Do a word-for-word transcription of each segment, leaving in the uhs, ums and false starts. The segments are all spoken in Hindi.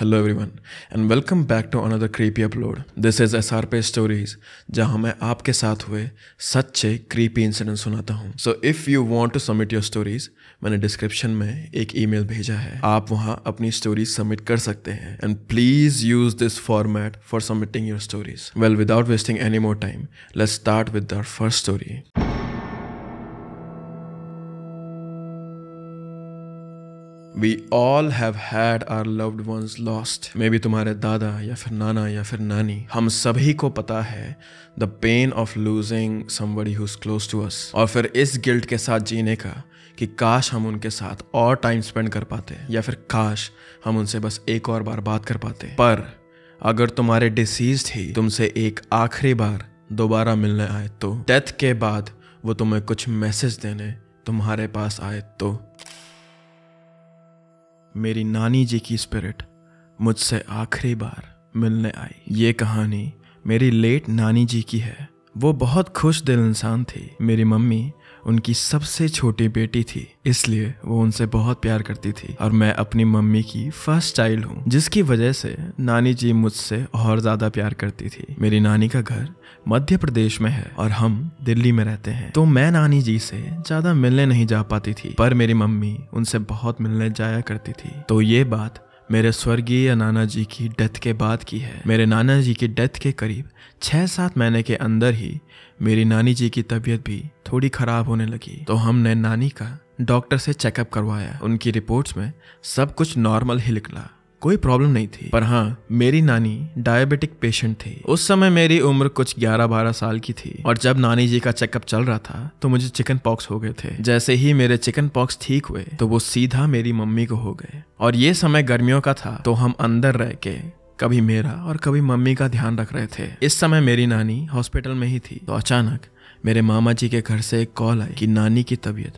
Hello everyone and welcome back to another creepy upload. This is SRP stories, जहां मैं आपके साथ हुए सच्चे क्रीपी इंसिडेंट सुनाता हूं। So if you want to submit your stories, मैंने डिस्क्रिप्शन में एक ईमेल भेजा है, आप वहां अपनी स्टोरीज सबमिट कर सकते हैं। And please use this format for submitting your stories. Well, without wasting any more time, let's start with our first story. We all have had our loved ones lost. Maybe तुम्हारे दादा या फिर नाना या फिर नानी। हम सभी को पता है the pain of losing somebody who's close to us। और फिर इस गिल्ट के साथ जीने का कि काश हम उनके साथ और टाइम स्पेंड कर पाते, या फिर काश हम उनसे बस एक और बार बात कर पाते। पर अगर तुम्हारे डिसीज थी तुमसे एक आखिरी बार दोबारा मिलने आए तो, डेथ के बाद वो तुम्हें कुछ मैसेज देने तुम्हारे पास आए तो, मेरी नानी जी की स्पिरिट मुझसे आखिरी बार मिलने आई। ये कहानी मेरी लेट नानी जी की है। वो बहुत खुश दिल इंसान थी। मेरी मम्मी उनकी सबसे छोटी बेटी थी, इसलिए वो उनसे बहुत प्यार करती थी। और मैं अपनी मम्मी की फर्स्ट चाइल्ड हूँ, जिसकी वजह से नानी जी मुझसे और ज़्यादा प्यार करती थी। मेरी नानी का घर मध्य प्रदेश में है और हम दिल्ली में रहते हैं, तो मैं नानी जी से ज़्यादा मिलने नहीं जा पाती थी, पर मेरी मम्मी उनसे बहुत मिलने जाया करती थी। तो ये बात मेरे स्वर्गीय नाना जी की डेथ के बाद की है। मेरे नाना जी की डेथ के करीब छः सात महीने के अंदर ही मेरी नानी जी की तबीयत भी थोड़ी ख़राब होने लगी, तो हमने नानी का डॉक्टर से चेकअप करवाया। उनकी रिपोर्ट्स में सब कुछ नॉर्मल ही निकला, कोई प्रॉब्लम नहीं थी। पर हाँ, मेरी नानी डायबिटिक पेशेंट थी। उस समय मेरी उम्र कुछ ग्यारह बारह साल की थी, और जब नानी जी का चेकअप चल रहा था तो मुझे चिकन पॉक्स हो गए थे। जैसे ही मेरे चिकन पॉक्स ठीक हुए तो वो सीधा मेरी मम्मी को हो गए, और ये समय गर्मियों का था, तो हम अंदर रह के कभी मेरा और कभी मम्मी का ध्यान रख रहे थे। इस समय मेरी नानी हॉस्पिटल में ही थी। तो अचानक मेरे मामा जी के घर से एक कॉल आई कि नानी की तबीयत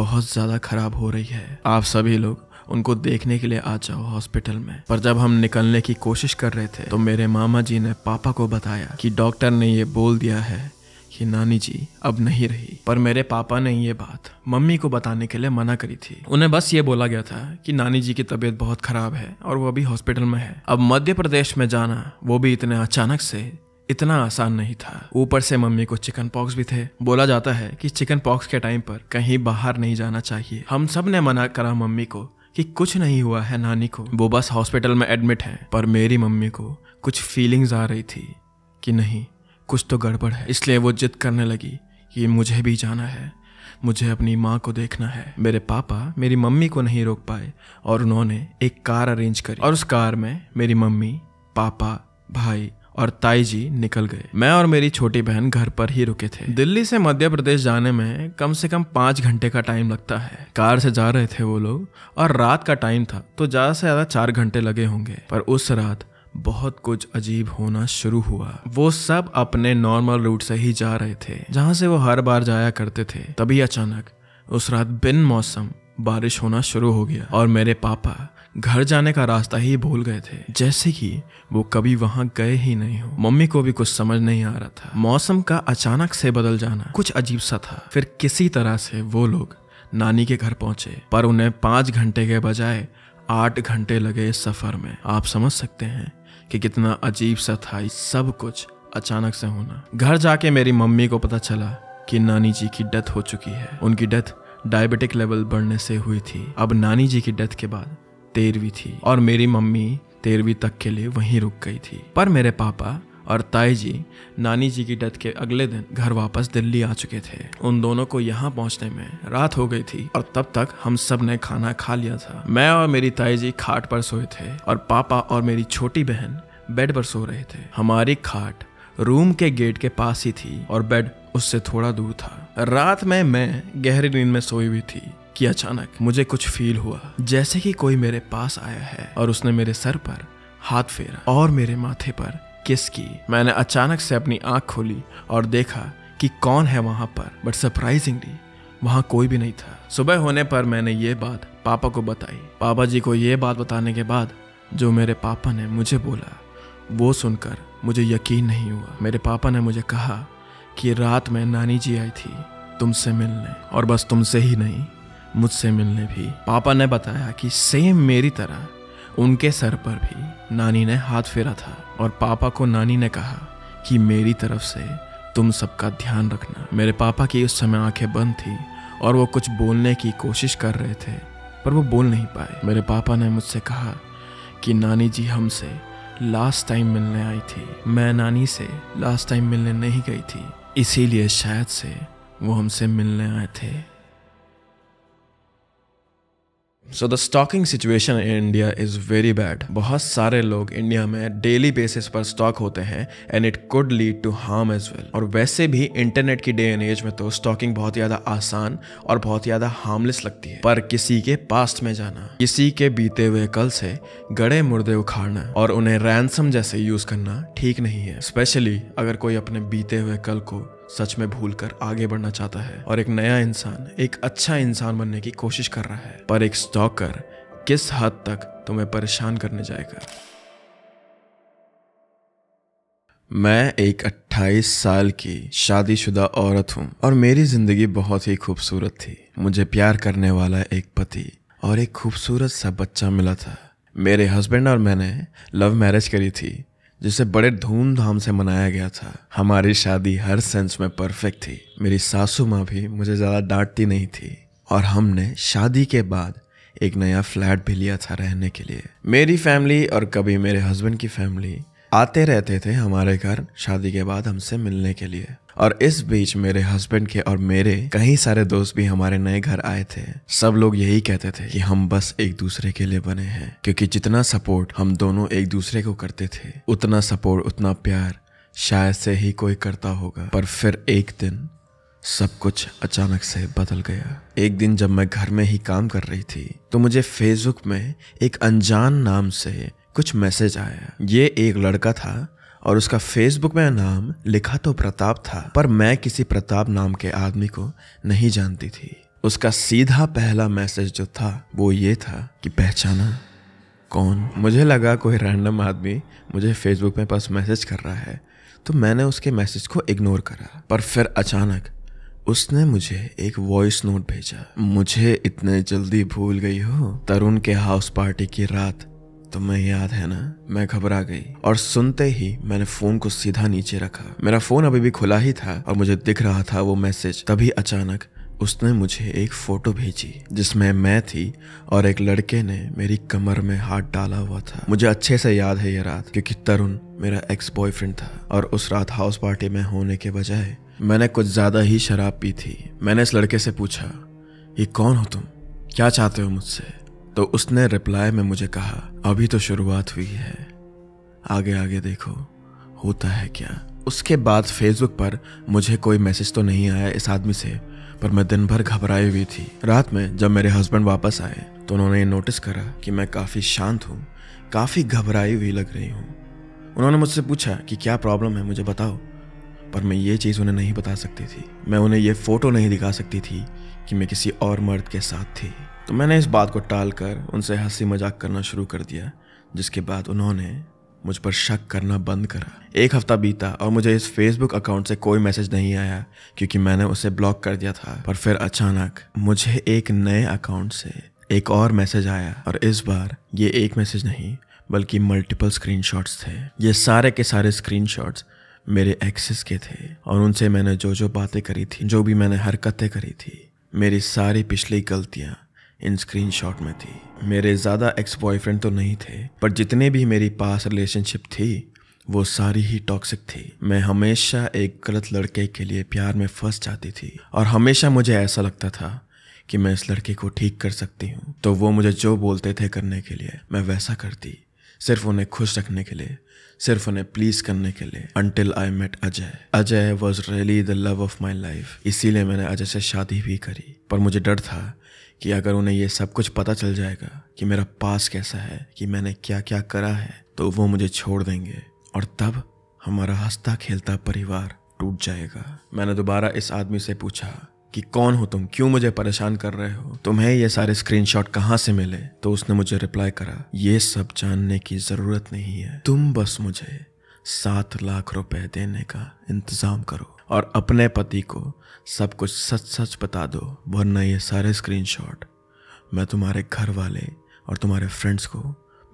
बहुत ज़्यादा खराब हो रही है, आप सभी लोग उनको देखने के लिए आ जाओ हॉस्पिटल में। पर जब हम निकलने की कोशिश कर रहे थे तो मेरे मामा जी ने पापा को बताया कि डॉक्टर ने ये बोल दिया है कि नानी जी अब नहीं रही। पर मेरे पापा ने ये बात मम्मी को बताने के लिए मना करी थी। उन्हें बस ये बोला गया था कि नानी जी की तबीयत बहुत खराब है और वो अभी हॉस्पिटल में है। अब मध्य प्रदेश में जाना, वो भी इतने अचानक से, इतना आसान नहीं था। ऊपर से मम्मी को चिकन पॉक्स भी थे। बोला जाता है कि चिकन पॉक्स के टाइम पर कहीं बाहर नहीं जाना चाहिए। हम सब ने मना करा मम्मी को कि कुछ नहीं हुआ है नानी को, वो बस हॉस्पिटल में एडमिट है। पर मेरी मम्मी को कुछ फीलिंग्स आ रही थी कि नहीं, कुछ तो गड़बड़ है, इसलिए वो जिद करने लगी कि मुझे भी जाना है, मुझे अपनी माँ को देखना है। मेरे पापा मेरी मम्मी को नहीं रोक पाए और उन्होंने एक कार अरेंज करी, और उस कार में मेरी मम्मी, पापा, भाई और ताई जी निकल गए। मैं और मेरी छोटी बहन घर पर ही रुके थे। दिल्ली से मध्य प्रदेश जाने में कम से कम पाँच घंटे का टाइम लगता है। कार से जा रहे थे वो लोग, और रात का टाइम था तो ज़्यादा से ज़्यादा चार घंटे लगे होंगे। पर उस रात बहुत कुछ अजीब होना शुरू हुआ। वो सब अपने नॉर्मल रूट से ही जा रहे थे, जहाँ से वो हर बार जाया करते थे। तभी अचानक उस रात बिन मौसम बारिश होना शुरू हो गया, और मेरे पापा घर जाने का रास्ता ही भूल गए थे, जैसे कि वो कभी वहां गए ही नहीं हो। मम्मी को भी कुछ समझ नहीं आ रहा था। मौसम का अचानक से बदल जाना कुछ अजीब सा था। फिर किसी तरह से वो लोग नानी के घर पहुंचे, पर उन्हें पाँच घंटे के बजाय आठ घंटे लगे इस सफ़र में। आप समझ सकते हैं कि कितना अजीब सा था सब कुछ अचानक से होना। घर जाके मेरी मम्मी को पता चला कि नानी जी की डेथ हो चुकी है। उनकी डेथ डायबिटिक लेवल बढ़ने से हुई थी। अब नानी जी की डेथ के बाद तेरहवीं थी, और मेरी मम्मी तेरहवीं तक के लिए वहीं रुक गई थी। पर मेरे पापा और ताई जी नानी जी की डेथ के अगले दिन घर वापस दिल्ली आ चुके थे। उन दोनों को यहाँ पहुँचने में रात हो गई थी, और तब तक हम सब ने खाना खा लिया था। मैं और मेरी ताई जी खाट पर सोए थे, और पापा और मेरी छोटी बहन बेड पर सो रहे थे। हमारी खाट रूम के गेट के पास ही थी, और बेड उससे थोड़ा दूर था। रात में मैं गहरी नींद में सोई हुई थी कि अचानक मुझे कुछ फील हुआ, जैसे कि कोई मेरे पास आया है, और उसने मेरे सर पर हाथ फेरा और मेरे माथे पर किस की। मैंने अचानक से अपनी आंख खोली और देखा कि कौन है वहां पर, बट सरप्राइजिंगली वहां कोई भी नहीं था। सुबह होने पर मैंने ये बात पापा को बताई। पापा जी को ये बात बताने के बाद जो मेरे पापा ने मुझे बोला, वो सुनकर मुझे यकीन नहीं हुआ। मेरे पापा ने मुझे कहा कि रात में नानी जी आई थी तुमसे मिलने, और बस तुमसे ही नहीं, मुझसे मिलने भी। पापा ने बताया कि सेम मेरी तरह उनके सर पर भी नानी ने हाथ फेरा था और पापा को नानी ने कहा कि मेरी तरफ से तुम सबका ध्यान रखना। मेरे पापा की उस समय आंखें बंद थी और वो कुछ बोलने की कोशिश कर रहे थे पर वो बोल नहीं पाए। मेरे पापा ने मुझसे कहा कि नानी जी हमसे लास्ट टाइम मिलने आई थी। मैं नानी से लास्ट टाइम मिलने नहीं गई थी, इसीलिए शायद से वो हमसे मिलने आए थे। So the stalking situation in India is very bad. बहुत सारे लोग इंडिया में डेली बेसिस पर स्टॉक होते हैं and it could lead to harm as well. और वैसे भी इंटरनेट की डे एंड एज में तो स्टॉकिंग बहुत ज़्यादा आसान और बहुत ज़्यादा हार्मलेस लगती है, पर किसी के पास्ट में जाना, किसी के बीते हुए कल से गड़े मुर्दे उखाड़ना और उन्हें रैंसम जैसे यूज़ करना ठीक नहीं है, स्पेशली अगर कोई अपने बीते हुए कल को सच में भूलकर आगे बढ़ना चाहता है और एक नया इंसान, एक अच्छा इंसान बनने की कोशिश कर रहा है। पर एक स्टॉकर किस हद तक तुम्हें परेशान करने जाएगा। मैं एक अट्ठाईस साल की शादीशुदा औरत हूँ और मेरी जिंदगी बहुत ही खूबसूरत थी। मुझे प्यार करने वाला एक पति और एक खूबसूरत सा बच्चा मिला था। मेरे हस्बैंड और मैंने लव मैरिज करी थी जिसे बड़े धूमधाम से मनाया गया था। हमारी शादी हर सेंस में परफेक्ट थी। मेरी सासू माँ भी मुझे ज़्यादा डांटती नहीं थी और हमने शादी के बाद एक नया फ्लैट भी लिया था रहने के लिए। मेरी फैमिली और कभी मेरे हस्बैंड की फैमिली आते रहते थे हमारे घर शादी के बाद हमसे मिलने के लिए। और इस बीच मेरे हस्बैंड के और मेरे कई सारे दोस्त भी हमारे नए घर आए थे। सब लोग यही कहते थे कि हम बस एक दूसरे के लिए बने हैं, क्योंकि जितना सपोर्ट हम दोनों एक दूसरे को करते थे उतना सपोर्ट, उतना प्यार शायद से ही कोई करता होगा। पर फिर एक दिन सब कुछ अचानक से बदल गया। एक दिन जब मैं घर में ही काम कर रही थी तो मुझे फेसबुक में एक अनजान नाम से कुछ मैसेज आया। ये एक लड़का था और उसका फेसबुक में नाम लिखा तो प्रताप था, पर मैं किसी प्रताप नाम के आदमी को नहीं जानती थी। उसका सीधा पहला मैसेज जो था वो ये था कि पहचाना? कौन? मुझे लगा कोई रैंडम आदमी मुझे फेसबुक में बस मैसेज कर रहा है, तो मैंने उसके मैसेज को इग्नोर करा। पर फिर अचानक उसने मुझे एक वॉइस नोट भेजा। मुझे इतने जल्दी भूल गई हो? तरुण के हाउस पार्टी की रात तुम्हें याद है ना? मैं घबरा गई और सुनते ही मैंने फोन को सीधा नीचे रखा। मेरा फोन अभी भी खुला ही था और मुझे दिख रहा था वो मैसेज। तभी अचानक उसने मुझे एक फोटो भेजी जिसमें मैं थी और एक लड़के ने मेरी कमर में हाथ डाला हुआ था। मुझे अच्छे से याद है ये रात, क्योंकि तरुण मेरा एक्स बॉयफ्रेंड था और उस रात हाउस पार्टी में होने के बजाय मैंने कुछ ज्यादा ही शराब पी थी। मैंने इस लड़के से पूछा, ये कौन हो तुम, क्या चाहते हो मुझसे? तो उसने रिप्लाई में मुझे कहा, अभी तो शुरुआत हुई है, आगे आगे देखो होता है क्या। उसके बाद फेसबुक पर मुझे कोई मैसेज तो नहीं आया इस आदमी से, पर मैं दिन भर घबराई हुई थी। रात में जब मेरे हस्बैंड वापस आए तो उन्होंने नोटिस करा कि मैं काफ़ी शांत हूँ, काफ़ी घबराई हुई लग रही हूँ। उन्होंने मुझसे पूछा कि क्या प्रॉब्लम है, मुझे बताओ। पर मैं ये चीज़ उन्हें नहीं बता सकती थी। मैं उन्हें ये फ़ोटो नहीं दिखा सकती थी कि मैं किसी और मर्द के साथ थी। तो मैंने इस बात को टालकर उनसे हंसी मजाक करना शुरू कर दिया, जिसके बाद उन्होंने मुझ पर शक करना बंद करा। एक हफ्ता बीता और मुझे इस फेसबुक अकाउंट से कोई मैसेज नहीं आया, क्योंकि मैंने उसे ब्लॉक कर दिया था। पर फिर अचानक मुझे एक नए अकाउंट से एक और मैसेज आया और इस बार ये एक मैसेज नहीं बल्कि मल्टीपल स्क्रीनशॉट्स थे। ये सारे के सारे स्क्रीनशॉट्स मेरे एक्सेस के थे और उनसे मैंने जो जो बातें करी थी, जो भी मैंने हरकतें करी थी, मेरी सारी पिछली गलतियाँ इन स्क्रीनशॉट में थी। मेरे ज़्यादा एक्स बॉयफ्रेंड तो नहीं थे, पर जितने भी मेरी पास रिलेशनशिप थी वो सारी ही टॉक्सिक थी। मैं हमेशा एक गलत लड़के के लिए प्यार में फंस जाती थी और हमेशा मुझे ऐसा लगता था कि मैं इस लड़के को ठीक कर सकती हूँ। तो वो मुझे जो बोलते थे करने के लिए मैं वैसा करती, सिर्फ उन्हें खुश रखने के लिए, सिर्फ उन्हें प्लीज करने के लिए। Until I met Ajay. Ajay was really the love of my life। इसीलिए मैंने अजय से शादी भी करी। पर मुझे डर था कि अगर उन्हें ये सब कुछ पता चल जाएगा कि मेरा पास कैसा है, कि मैंने क्या क्या करा है, तो वो मुझे छोड़ देंगे और तब हमारा हंसता खेलता परिवार टूट जाएगा। मैंने दोबारा इस आदमी से पूछा कि कौन हो तुम, क्यों मुझे परेशान कर रहे हो, तुम्हें ये सारे स्क्रीनशॉट कहाँ से मिले? तो उसने मुझे रिप्लाई करा, ये सब जानने की जरूरत नहीं है, तुम बस मुझे सात लाख रुपए देने का इंतजाम करो और अपने पति को सब कुछ सच सच बता दो, वरना ये सारे स्क्रीनशॉट मैं तुम्हारे घर वाले और तुम्हारे फ्रेंड्स को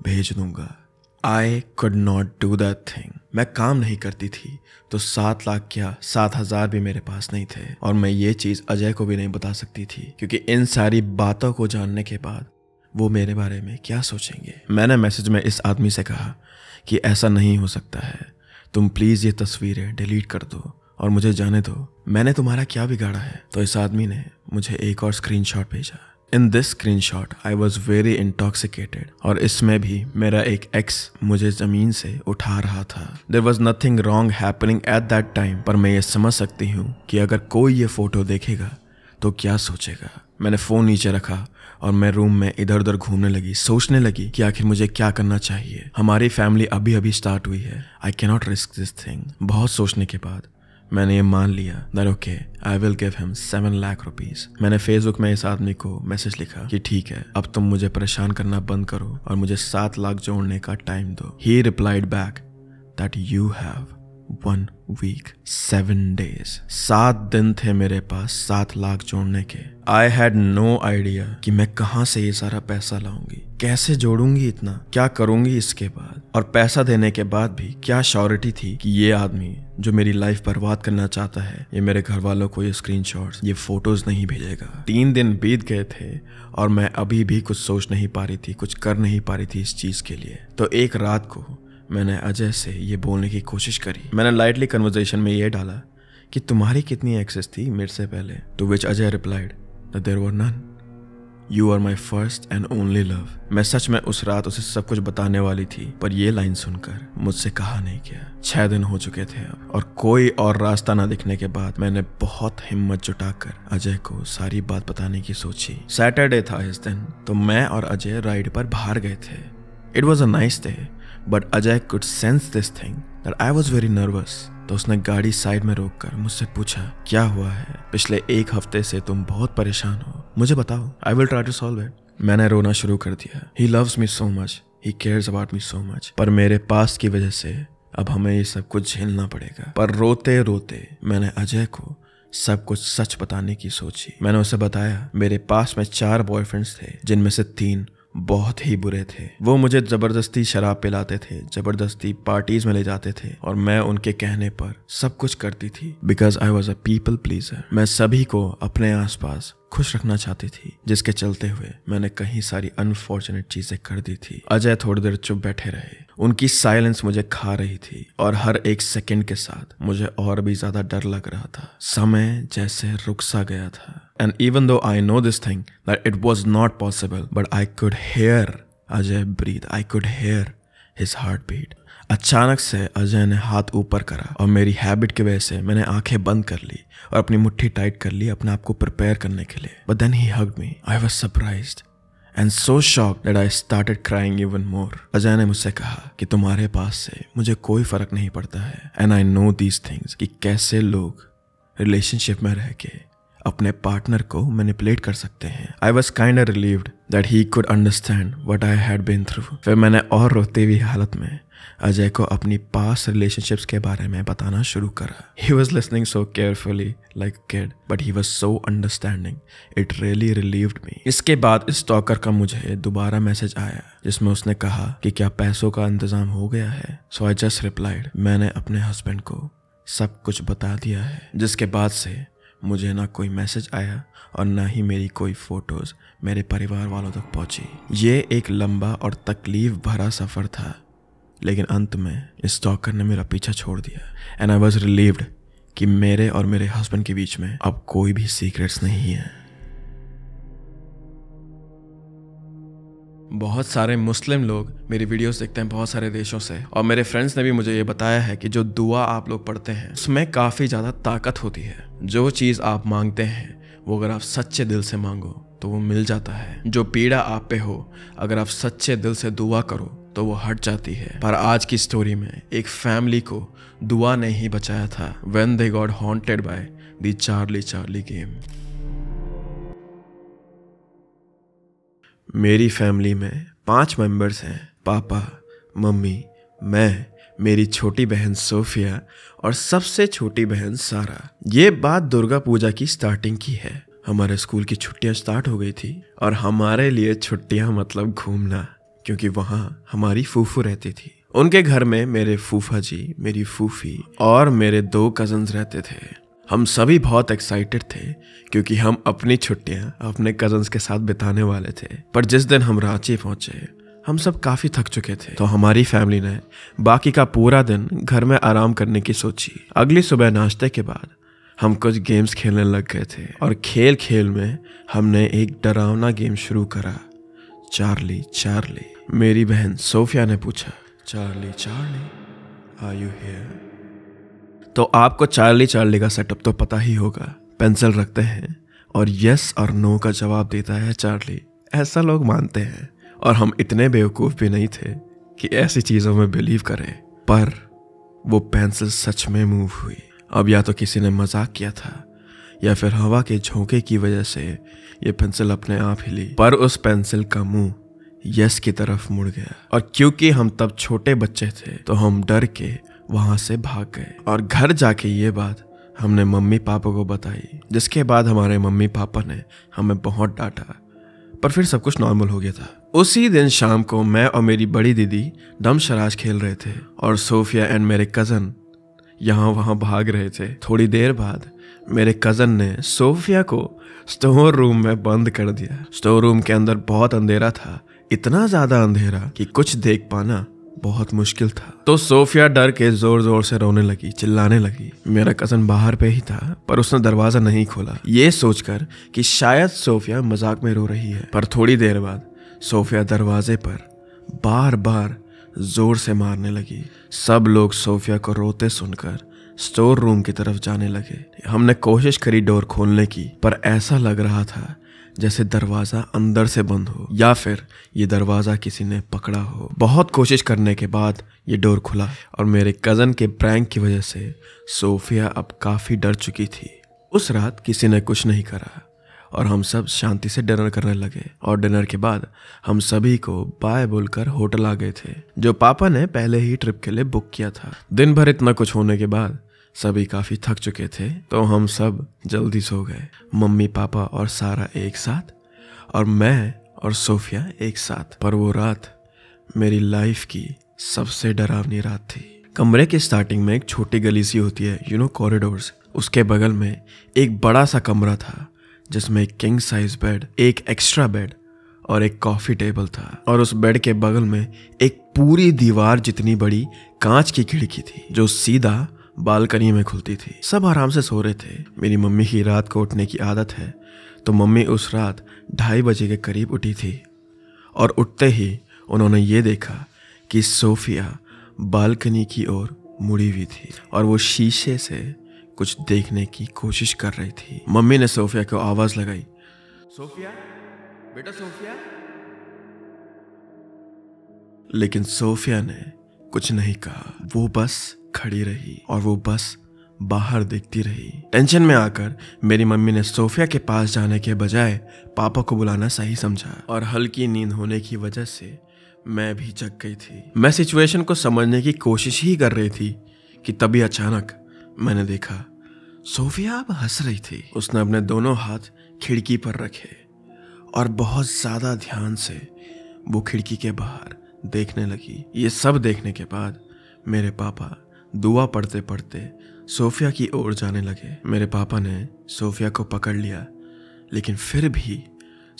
भेज दूंगा। I could not do that thing. मैं काम नहीं करती थी तो सात लाख क्या सात हजार भी मेरे पास नहीं थे, और मैं ये चीज़ अजय को भी नहीं बता सकती थी क्योंकि इन सारी बातों को जानने के बाद वो मेरे बारे में क्या सोचेंगे। मैंने मैसेज में इस आदमी से कहा कि ऐसा नहीं हो सकता है, तुम प्लीज़ ये तस्वीरें डिलीट कर दो और मुझे जाने दो, मैंने तुम्हारा क्या बिगाड़ा है। तो इस आदमी ने मुझे एक और स्क्रीनशॉट भेजा। In this screenshot I was very intoxicated, और इसमें भी मेरा एक एक्स मुझे जमीन से उठा रहा था। There was nothing wrong happening at that time, पर मैं ये समझ सकती हूँ कि अगर कोई ये फोटो देखेगा तो क्या सोचेगा। मैंने फोन नीचे रखा और मैं रूम में इधर उधर घूमने लगी, सोचने लगी कि आखिर मुझे क्या करना चाहिए। हमारी फैमिली अभी अभी स्टार्ट हुई है, I cannot risk this thing. बहुत सोचने के बाद मैंने ये मान लिया that okay I will give him seven lakh rupees. मैंने फेसबुक में इस आदमी को मैसेज लिखा कि ठीक है, अब तुम मुझे परेशान करना बंद करो और मुझे सात लाख जोड़ने का टाइम दो। He replied back that you have one week seven days. सात दिन थे मेरे पास सात लाख जोड़ने के। आई हैड नो आइडिया कि मैं कहाँ से ये सारा पैसा लाऊंगी, कैसे जोड़ूंगी इतना, क्या करूंगी इसके बाद। और पैसा देने के बाद भी क्या श्योरिटी थी कि ये आदमी जो मेरी लाइफ बर्बाद करना चाहता है ये मेरे घर वालों को ये स्क्रीनशॉट्स, ये फोटोज नहीं भेजेगा। तीन दिन बीत गए थे और मैं अभी भी कुछ सोच नहीं पा रही थी, कुछ कर नहीं पा रही थी इस चीज के लिए। तो एक रात को मैंने अजय से ये बोलने की कोशिश करी। मैंने लाइटली कन्वर्सेशन में ये डाला कि तुम्हारी कितनी एक्सेस थी मेरे से पहले। To which Ajay replied that there were none, you are my first and only love. मैं सच में उस रात उसे सब कुछ बताने वाली थी, पर ये लाइन सुनकर मुझसे कहा नहीं गया। छह दिन हो चुके थे अब, और कोई और रास्ता ना दिखने के बाद मैंने बहुत हिम्मत जुटाकर अजय को सारी बात बताने की सोची। सैटरडे था इस दिन, तो मैं और अजय राइड पर बाहर गए थे। It was a nice day, but Ajay could sense this thing that I was very nervous. तो उसने गाड़ी साइड में रोककर मुझसे पूछा, क्या हुआ है, पिछले एक हफ्ते से तुम बहुत परेशान हो, मुझे बताओ, I will try to solve it. मैंने रोना शुरू कर दिया। He loves me so much, he cares about me so much, पर मेरे पास की वजह से अब हमें ये सब कुछ झेलना पड़ेगा। पर रोते रोते मैंने अजय को सब कुछ सच बताने की सोची। मैंने उसे बताया मेरे पास में चार बॉयफ्रेंड्स थे, जिनमें से तीन बहुत ही बुरे थे। वो मुझे जबरदस्ती शराब पिलाते थे, जबरदस्ती पार्टीज में ले जाते थे, और मैं उनके कहने पर सब कुछ करती थी because I was a people pleaser. मैं सभी को अपने आसपास खुश रखना चाहती थी, जिसके चलते हुए मैंने कहीं सारी अनफॉर्चुनेट चीजें कर दी थी। अजय थोड़ी देर चुप बैठे रहे, उनकी साइलेंस मुझे खा रही थी और हर एक सेकंड के साथ मुझे और भी ज्यादा डर लग रहा था। समय जैसे रुक सा गया था। And even though I know this thing that it was not possible, but I could hear Ajay breathe, I could hear his heart beat. अचानक से अजय ने हाथ ऊपर करा और मेरी हैबिट की वजह से मैंने आंखें बंद कर ली और अपनी मुट्ठी टाइट कर ली अपने आप को प्रिपेयर करने के लिए। But then he hugged me. I was surprised and so shocked that I started crying even more. Ajay ने मुझसे कहा कि तुम्हारे पास से मुझे कोई फर्क नहीं पड़ता है, and I know these things कि कैसे लोग रिलेशनशिप में रह के अपने पार्टनर को मैनिपुलेट कर सकते हैं। I was kind of relieved that he could understand what I had been through. फिर मैंने और रोती हुई हालत में अजय को अपनी पास्ट रिलेशनशिप्स के बारे में बताना शुरू करा। He was listening so carefully like kid, but he was so understanding, it really relieved me. इसके बाद इस स्टॉकर का मुझे दोबारा मैसेज आया जिसमें उसने कहा कि क्या पैसों का इंतजाम हो गया है। सो आई जस्ट रिप्लाइड मैंने अपने हस्बैंड को सब कुछ बता दिया है। जिसके बाद से मुझे ना कोई मैसेज आया और ना ही मेरी कोई फोटोज मेरे परिवार वालों तक पहुंची। ये एक लंबा और तकलीफ भरा सफर था, लेकिन अंत में इस स्टॉकर ने मेरा पीछा छोड़ दिया। एंड आई वाज रिलीव्ड कि मेरे और मेरे हस्बैंड के बीच में अब कोई भी सीक्रेट्स नहीं है। बहुत सारे मुस्लिम लोग मेरी वीडियोस देखते हैं बहुत सारे देशों से, और मेरे फ्रेंड्स ने भी मुझे ये बताया है कि जो दुआ आप लोग पढ़ते हैं उसमें काफ़ी ज़्यादा ताकत होती है। जो चीज़ आप मांगते हैं वो अगर आप सच्चे दिल से मांगो तो वो मिल जाता है। जो पीड़ा आप पे हो अगर आप सच्चे दिल से दुआ करो तो वो हट जाती है। पर आज की स्टोरी में एक फैमिली को दुआ ने ही बचाया था when they got haunted by the Charlie Charlie game. मेरी फैमिली में पांच मेंबर्स हैं, पापा, मम्मी, मैं, मेरी छोटी बहन सोफिया और सबसे छोटी बहन सारा। ये बात दुर्गा पूजा की स्टार्टिंग की है। हमारे स्कूल की छुट्टियां स्टार्ट हो गई थी, और हमारे लिए छुट्टियां मतलब घूमना, क्योंकि वहाँ हमारी फूफू रहती थी। उनके घर में मेरे फूफा जी, मेरी फूफी और मेरे दो कजन्स रहते थे। हम सभी बहुत एक्साइटेड थे क्योंकि हम अपनी छुट्टियां अपने कजन्स के साथ बिताने वाले थे। पर जिस दिन हम रांची पहुंचे हम सब काफी थक चुके थे, तो हमारी फैमिली ने बाकी का पूरा दिन घर में आराम करने की सोची। अगली सुबह नाश्ते के बाद हम कुछ गेम्स खेलने लग गए थे और खेल खेल में हमने एक डरावना गेम शुरू करा, चार्ली चार्ली। मेरी बहन सोफिया ने पूछा, Charlie Charlie are you here? तो आपको चार्ली चार्ली का सेटअप तो पता ही होगा, पेंसिल रखते हैं और यस और नो का जवाब देता है चार्ली, ऐसा लोग मानते हैं। और हम इतने बेवकूफ़ भी नहीं थे कि ऐसी चीज़ों में बिलीव करें, पर वो पेंसिल सच में मूव हुई। अब या तो किसी ने मजाक किया था या फिर हवा के झोंके की वजह से ये पेंसिल अपने आप हिली, पर उस पेंसिल का मुंह यस की तरफ मुड़ गया। और क्योंकि हम तब छोटे बच्चे थे तो हम डर के वहां से भाग गए और घर जाके ये बात हमने मम्मी पापा को बताई, जिसके बाद हमारे मम्मी पापा ने हमें बहुत डांटा, पर फिर सब कुछ नॉर्मल हो गया था। उसी दिन शाम को मैं और मेरी बड़ी दीदी डमशराज खेल रहे थे और सोफिया एंड मेरे कज़न यहाँ वहाँ भाग रहे थे। थोड़ी देर बाद मेरे कज़न ने सोफिया को स्टोर रूम में बंद कर दिया। स्टोर रूम के अंदर बहुत अंधेरा था, इतना ज़्यादा अंधेरा कि कुछ देख पाना बहुत मुश्किल था। तो सोफिया डर के जोर जोर से रोने लगी, चिल्लाने लगी। मेरा कजन बाहर पे ही था पर उसने दरवाजा नहीं खोला, ये सोचकर कि शायद सोफिया मजाक में रो रही है। पर थोड़ी देर बाद सोफिया दरवाजे पर बार बार जोर से मारने लगी। सब लोग सोफिया को रोते सुनकर स्टोर रूम की तरफ जाने लगे। हमने कोशिश करी डोर खोलने की, पर ऐसा लग रहा था जैसे दरवाज़ा अंदर से बंद हो या फिर ये दरवाज़ा किसी ने पकड़ा हो। बहुत कोशिश करने के बाद ये डोर खुला और मेरे कज़न के प्रैंक की वजह से सोफिया अब काफ़ी डर चुकी थी। उस रात किसी ने कुछ नहीं करा और हम सब शांति से डिनर करने लगे और डिनर के बाद हम सभी को बाय बोलकर होटल आ गए थे, जो पापा ने पहले ही ट्रिप के लिए बुक किया था। दिन भर इतना कुछ होने के बाद सभी काफ़ी थक चुके थे तो हम सब जल्दी सो गए, मम्मी पापा और सारा एक साथ और मैं और सोफिया एक साथ। पर वो रात मेरी लाइफ की सबसे डरावनी रात थी। कमरे के स्टार्टिंग में एक छोटी गली सी होती है, यू नो कॉरिडोर्स, उसके बगल में एक बड़ा सा कमरा था जिसमें एक किंग साइज बेड, एक एक्स्ट्रा बेड और एक कॉफ़ी टेबल था। और उस बेड के बगल में एक पूरी दीवार जितनी बड़ी कांच की खिड़की थी जो सीधा बालकनी में खुलती थी। सब आराम से सो रहे थे। मेरी मम्मी की रात को उठने की आदत है, तो मम्मी उस रात ढाई बजे के करीब उठी थी और उठते ही उन्होंने ये देखा कि सोफिया बालकनी की ओर मुड़ी हुई थी और वो शीशे से कुछ देखने की कोशिश कर रही थी। मम्मी ने सोफिया को आवाज़ लगाई, सोफिया बेटा सोफिया, लेकिन सोफिया ने कुछ नहीं कहा। वो बस खड़ी रही और वो बस बाहर देखती रही। टेंशन में आकर मेरी मम्मी ने सोफिया के पास जाने के बजाय पापा को बुलाना सही समझा और हल्की नींद होने की वजह से मैं भी जग गई थी। मैं सिचुएशन को समझने की कोशिश ही कर रही थी कि तभी अचानक मैंने देखा सोफिया अब हंस रही थी। उसने अपने दोनों हाथ खिड़की पर रखे और बहुत ज़्यादा ध्यान से वो खिड़की के बाहर देखने लगी। ये सब देखने के बाद मेरे पापा दुआ पढ़ते पढ़ते सोफिया की ओर जाने लगे। मेरे पापा ने सोफिया को पकड़ लिया, लेकिन फिर भी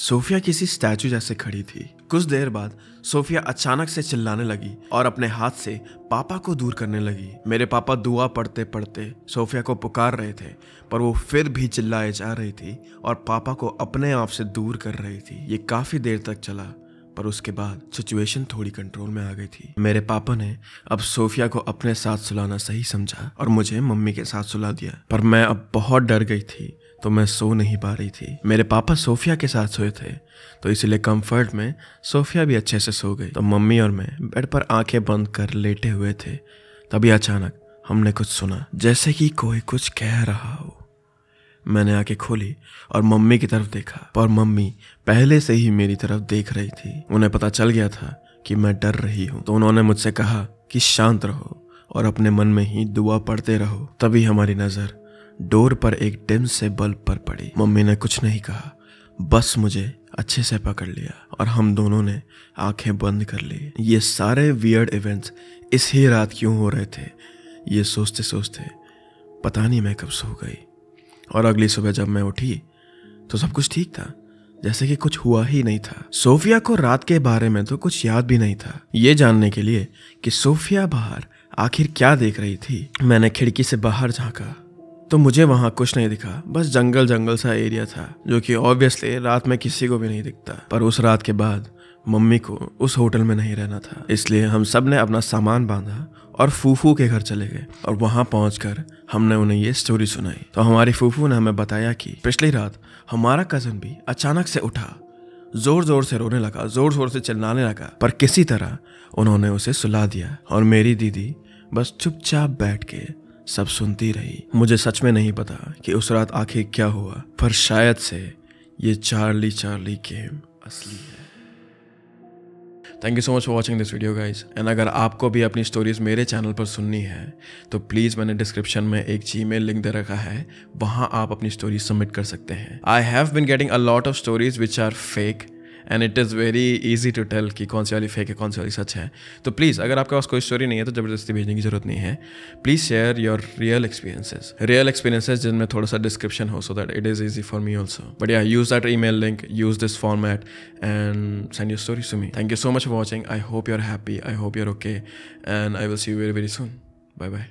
सोफिया किसी स्टैचू जैसे खड़ी थी। कुछ देर बाद सोफिया अचानक से चिल्लाने लगी और अपने हाथ से पापा को दूर करने लगी। मेरे पापा दुआ पढ़ते पढ़ते सोफिया को पुकार रहे थे, पर वो फिर भी चिल्लाए जा रही थी और पापा को अपने आप से दूर कर रही थी। ये काफ़ी देर तक चला, पर उसके बाद सिचुएशन थोड़ी कंट्रोल में आ गई थी। मेरे पापा ने अब सोफिया को अपने साथ सुलाना सही समझा और मुझे मम्मी के साथ सुला दिया। पर मैं अब बहुत डर गई थी तो मैं सो नहीं पा रही थी। मेरे पापा सोफिया के साथ सोए थे तो इसलिए कंफर्ट में सोफिया भी अच्छे से सो गई। तो मम्मी और मैं बेड पर आंखें बंद कर लेटे हुए थे, तभी अचानक हमने कुछ सुना जैसे कि कोई कुछ कह रहा हो। मैंने आंखें खोली और मम्मी की तरफ देखा, पर मम्मी पहले से ही मेरी तरफ देख रही थी। उन्हें पता चल गया था कि मैं डर रही हूँ, तो उन्होंने मुझसे कहा कि शांत रहो और अपने मन में ही दुआ पढ़ते रहो। तभी हमारी नज़र डोर पर एक डिम से बल्ब पर पड़ी। मम्मी ने कुछ नहीं कहा, बस मुझे अच्छे से पकड़ लिया और हम दोनों ने आंखें बंद कर ली। ये सारे वियर्ड इवेंट्स इस ही रात क्यों हो रहे थे, ये सोचते सोचते पता नहीं मैं कब सो गई। और अगली सुबह जब मैं उठी तो सब कुछ ठीक था, जैसे कि कुछ हुआ ही नहीं था। सोफिया को रात के बारे में तो कुछ याद भी नहीं था। ये जानने के लिए कि सोफिया बाहर आखिर क्या देख रही थी, मैंने खिड़की से बाहर झांका तो मुझे वहां कुछ नहीं दिखा। बस जंगल जंगल सा एरिया था, जो कि ऑब्वियसली रात में किसी को भी नहीं दिखता। पर उस रात के बाद मम्मी को उस होटल में नहीं रहना था, इसलिए हम सब ने अपना सामान बांधा और फूफू के घर चले गए। और वहां पहुंचकर हमने उन्हें ये स्टोरी सुनाई। तो हमारी फूफू ने हमें बताया कि पिछली रात हमारा कजन भी अचानक से उठा, जोर जोर से रोने लगा, जोर जोर से चिल्लाने लगा, पर किसी तरह उन्होंने उसे सुला दिया। और मेरी दीदी बस चुपचाप बैठ के सब सुनती रही। मुझे सच में नहीं पता कि उस रात आखिर क्या हुआ, पर शायद से ये चार्ली चार्ली गेम असली है। Thank you so much for watching this video guys. And अगर आपको भी अपनी स्टोरीज मेरे चैनल पर सुननी है तो प्लीज़, मैंने डिस्क्रिप्शन में एक जीमेल लिंक दे रखा है, वहाँ आप अपनी स्टोरी सबमिट कर सकते हैं। I have been getting a lot of stories which are fake and it is very easy to tell कि कौन सी वाली फेक है, कौन सी वाली सच है। तो प्लीज़, अगर आपके पास कोई स्टोरी नहीं है तो ज़बरदस्ती भेजने की जरूरत नहीं है। Please share your real experiences real experiences जिनमें थोड़ा सा डिस्क्रिप्शन हो, so that it is easy for me also. But या use that email link, use this format and send your stories to me. Thank you so much for watching. I hope you are happy, I hope you are okay, and I will see you very, very soon. Bye bye.